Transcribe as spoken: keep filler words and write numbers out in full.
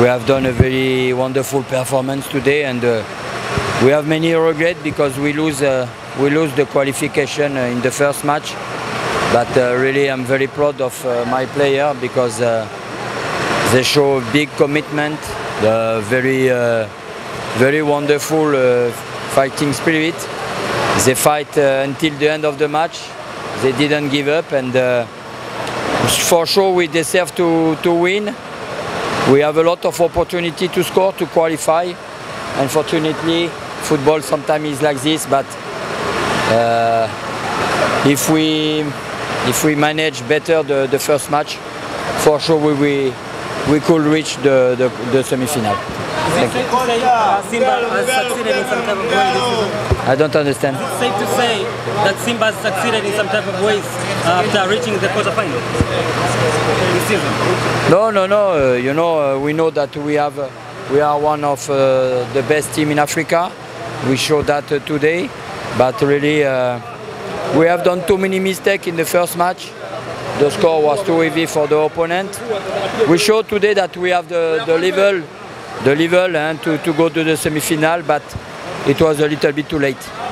we have done a very wonderful performance today, and uh, we have many regrets because we lose uh, we lose the qualification uh, in the first match. But uh, really, I'm very proud of uh, my player because uh, they show big commitment, uh, very uh, very wonderful uh, fighting spirit. They fight uh, until the end of the match. They didn't give up, and uh, for sure we deserve to to win. We have a lot of opportunity to score, to qualify. Unfortunately, football sometimes is like this, but uh, if we if we manage better the, the first match, for sure we we, we could reach the, the, the semi-final. Thank you. I don't understand. Is it safe to say that Simba has succeeded in some type of ways after reaching the quarterfinal this season? No, no, no. Uh, you know, uh, we know that we have. Uh, We are one of uh, the best team in Africa. We showed that uh, today, but really uh, we have done too many mistakes in the first match. The score was too heavy for the opponent. We showed today that we have the, the level, the level, and eh, to, to go to the semi-final, but it was a little bit too late.